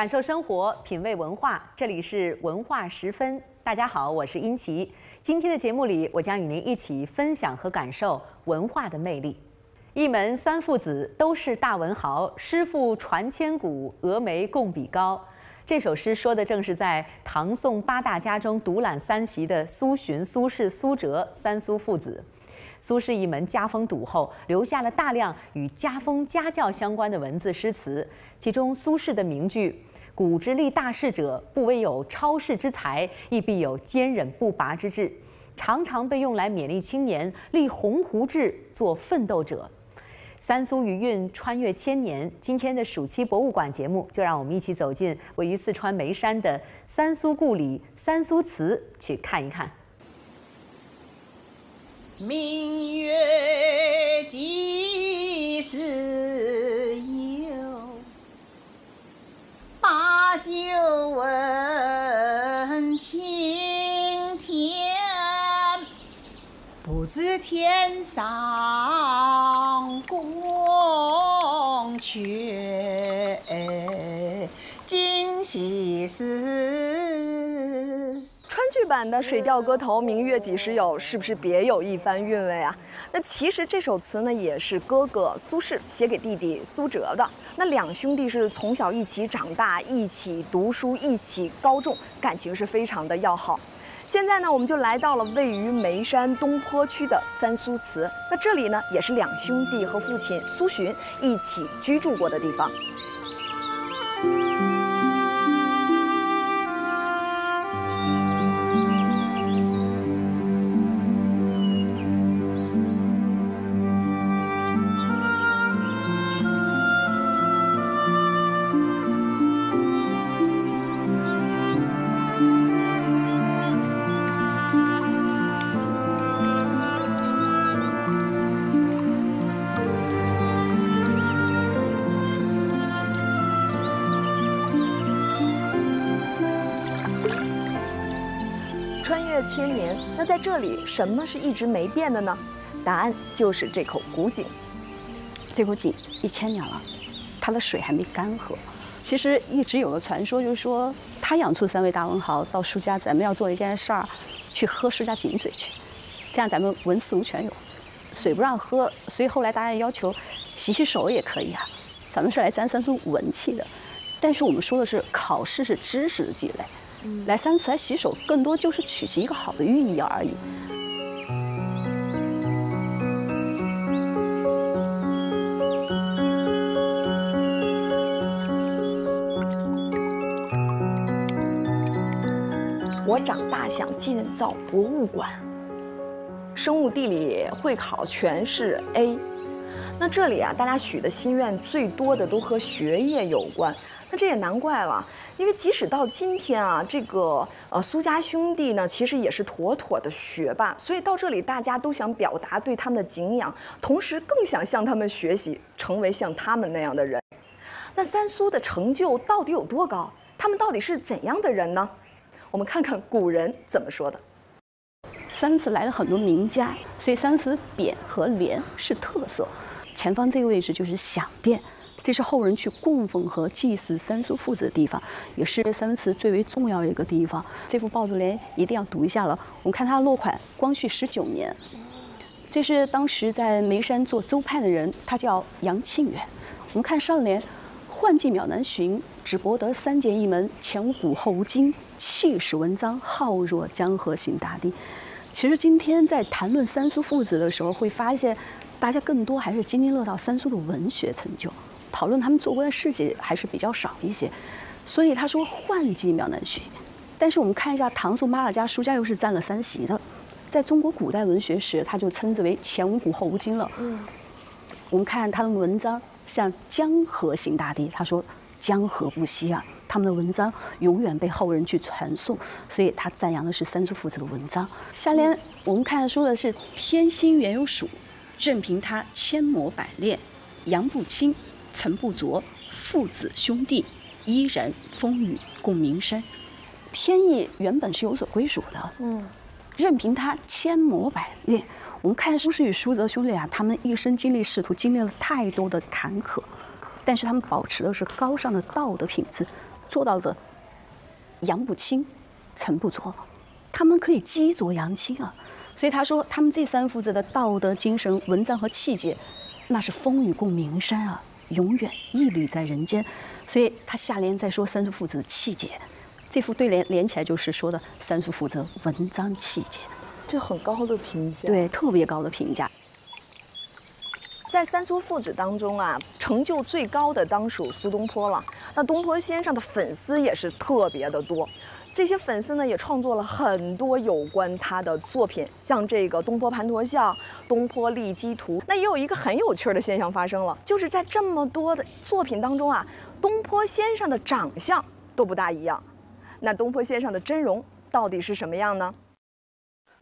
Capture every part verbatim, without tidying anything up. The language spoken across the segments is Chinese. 感受生活，品味文化，这里是文化十分。大家好，我是殷琦。今天的节目里，我将与您一起分享和感受文化的魅力。一门三父子都是大文豪，诗赋传千古，峨眉共比高。这首诗说的正是在唐宋八大家中独揽三席的苏洵、苏轼、苏辙三苏父子。 苏轼一门家风笃厚，留下了大量与家风家教相关的文字诗词。其中，苏轼的名句“古之立大事者，不惟有超世之才，亦必有坚忍不拔之志”，常常被用来勉励青年立鸿鹄志，做奋斗者。三苏余韵穿越千年，今天的暑期博物馆节目，就让我们一起走进位于四川眉山的三苏故里三苏祠，去看一看。 明月几时有？把酒问青天，不知天上宫阙，今夕是。 川剧版的《水调歌头》“明月几时有”是不是别有一番韵味啊？那其实这首词呢，也是哥哥苏轼写给弟弟苏辙的。那两兄弟是从小一起长大，一起读书，一起高中，感情是非常的要好。现在呢，我们就来到了位于眉山东坡区的三苏祠。那这里呢，也是两兄弟和父亲苏洵一起居住过的地方。 千年，那在这里什么是一直没变的呢？答案就是这口古井。这口井一千年了，它的水还没干涸。其实一直有个传说，就是说他养出三位大文豪到苏家，咱们要做一件事儿，去喝苏家井水去，这样咱们文思无泉涌，水不让喝，所以后来大家要求洗洗手也可以啊。咱们是来沾三分文气的，但是我们说的是考试是知识的积累。 来三次来洗手，更多就是取其一个好的寓意而已。我长大想建造博物馆，生物地理会考全是 A。那这里啊，大家许的心愿最多的都和学业有关，那这也难怪了。 因为即使到今天啊，这个呃苏家兄弟呢，其实也是妥妥的学霸，所以到这里大家都想表达对他们的敬仰，同时更想向他们学习，成为像他们那样的人。那三苏的成就到底有多高？他们到底是怎样的人呢？我们看看古人怎么说的。三次来了很多名家，所以三次匾和联是特色。前方这个位置就是享殿。 这是后人去供奉和祭祀三苏父子的地方，也是三苏祠最为重要的一个地方。这副报子联一定要读一下了。我们看它的落款“光绪十九年”，这是当时在眉山做州判的人，他叫杨庆元。我们看上联“宦迹渺难寻，只博得三杰一门，前无古后无今，气势文章，浩若江河行大地”。其实今天在谈论三苏父子的时候，会发现大家更多还是津津乐道三苏的文学成就。 讨论他们做过的事情还是比较少一些，所以他说宦迹渺难寻。但是我们看一下唐宋八大家，苏家又是占了三席的，在中国古代文学史，他就称之为前无古后无今了。嗯，我们看他的文章，像江河行大地，他说江河不息啊，他们的文章永远被后人去传颂，所以他赞扬的是三苏父子的文章。下联我们看说的是天心原有属，任凭他千磨百炼，杨不清。 陈不着，父子兄弟依然风雨共名山。天意原本是有所归属的，嗯，任凭他千磨百炼。我们看苏轼与苏辙兄弟俩，他们一生经历仕途，经历了太多的坎坷，但是他们保持的是高尚的道德品质，做到的阳不清，尘不浊，他们可以积浊扬清啊。所以他说，他们这三父子的道德、精神、文章和气节，那是风雨共名山啊，永远屹立在人间。所以他下联在说三父子的气节，这副对联连起来就是说的三父子文章气节，这很高的评价，对，特别高的评价。 在三苏父子当中啊，成就最高的当属苏东坡了。那东坡先生的粉丝也是特别的多，这些粉丝呢也创作了很多有关他的作品，像这个《东坡盘陀像》《东坡骊姬图》。那也有一个很有趣的现象发生了，就是在这么多的作品当中啊，东坡先生的长相都不大一样。那东坡先生的真容到底是什么样呢？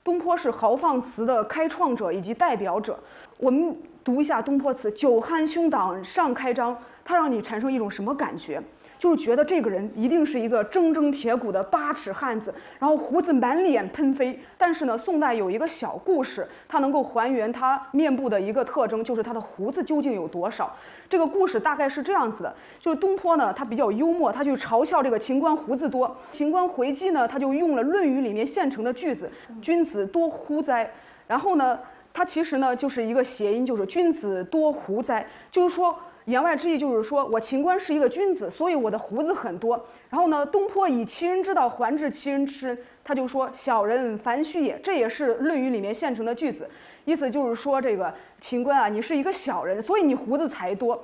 东坡是豪放词的开创者以及代表者，我们。 读一下东坡词“久酣胸党上开张”，它让你产生一种什么感觉？就是觉得这个人一定是一个铮铮铁骨的八尺汉子，然后胡子满脸喷飞。但是呢，宋代有一个小故事，它能够还原他面部的一个特征，就是他的胡子究竟有多少。这个故事大概是这样子的：就是东坡呢，他比较幽默，他就嘲笑这个秦观胡子多。秦观回击呢，他就用了《论语》里面现成的句子：“君子多乎哉？”然后呢？ 它其实呢就是一个谐音，就是君子多胡哉，就是说言外之意就是说我秦观是一个君子，所以我的胡子很多。然后呢，东坡以其人之道还治其人之身，他就说小人烦须也，这也是《论语》里面现成的句子，意思就是说这个秦观啊，你是一个小人，所以你胡子才多。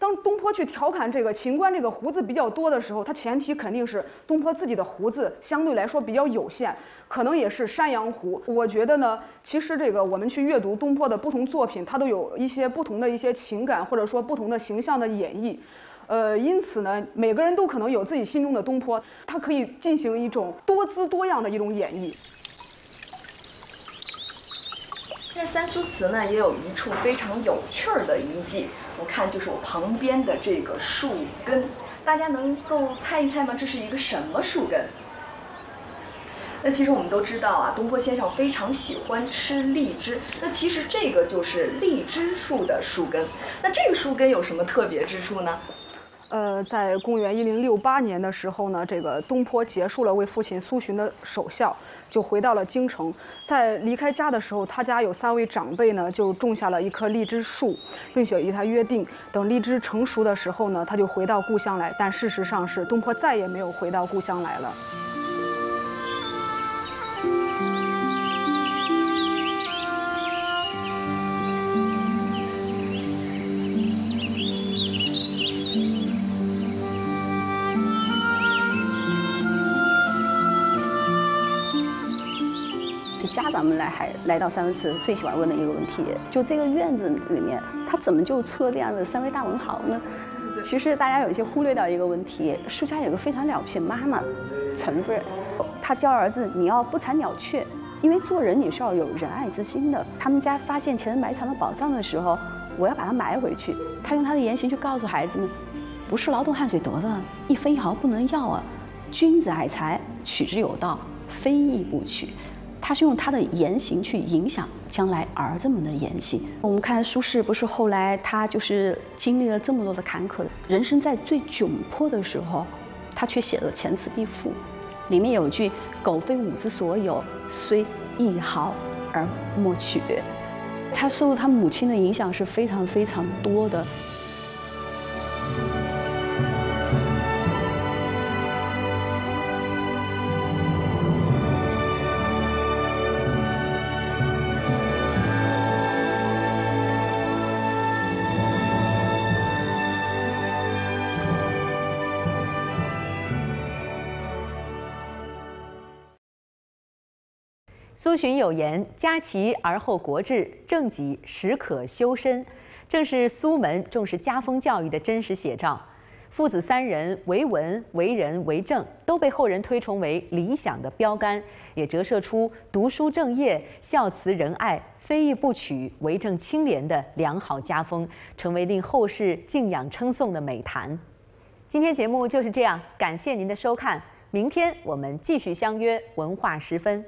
当东坡去调侃这个秦观这个胡子比较多的时候，他前提肯定是东坡自己的胡子相对来说比较有限，可能也是山羊胡。我觉得呢，其实这个我们去阅读东坡的不同作品，它都有一些不同的一些情感，或者说不同的形象的演绎。呃，因此呢，每个人都可能有自己心中的东坡，他可以进行一种多姿多样的一种演绎。 在三苏祠呢，也有一处非常有趣儿的遗迹。我看就是我旁边的这个树根，大家能够猜一猜吗？这是一个什么树根？那其实我们都知道啊，东坡先生非常喜欢吃荔枝。那其实这个就是荔枝树的树根。那这个树根有什么特别之处呢？ 呃，在公元一零六八年的时候呢，这个东坡结束了为父亲苏洵的守孝，就回到了京城。在离开家的时候，他家有三位长辈呢，就种下了一棵荔枝树，并且与他约定，等荔枝成熟的时候呢，他就回到故乡来。但事实上是，东坡再也没有回到故乡来了。 家长们来还来到三苏祠最喜欢问的一个问题，就这个院子里面，它怎么就出了这样的三位大文豪呢？其实大家有一些忽略到一个问题，书家有个非常了不起的妈妈，陈夫人，她教儿子你要不产鸟雀，因为做人你是要有仁爱之心的。他们家发现前人埋藏的宝藏的时候，我要把它埋回去。她用她的言行去告诉孩子们，不是劳动汗水得的，一分一毫不能要啊！君子爱财，取之有道，非义不取。 他是用他的言行去影响将来儿子们的言行。我们看苏轼，不是后来他就是经历了这么多的坎坷，人生在最窘迫的时候，他却写了《前词必赋》，里面有句“苟非吾之所有，虽一毫而莫取”。他受他母亲的影响是非常非常多的。 苏洵有言：“家齐而后国治，正己始可修身。”正是苏门重视家风教育的真实写照。父子三人为文、为人、为政，都被后人推崇为理想的标杆，也折射出读书正业、孝慈仁爱、非义不取、为政清廉的良好家风，成为令后世敬仰称颂的美谈。今天节目就是这样，感谢您的收看，明天我们继续相约文化时分。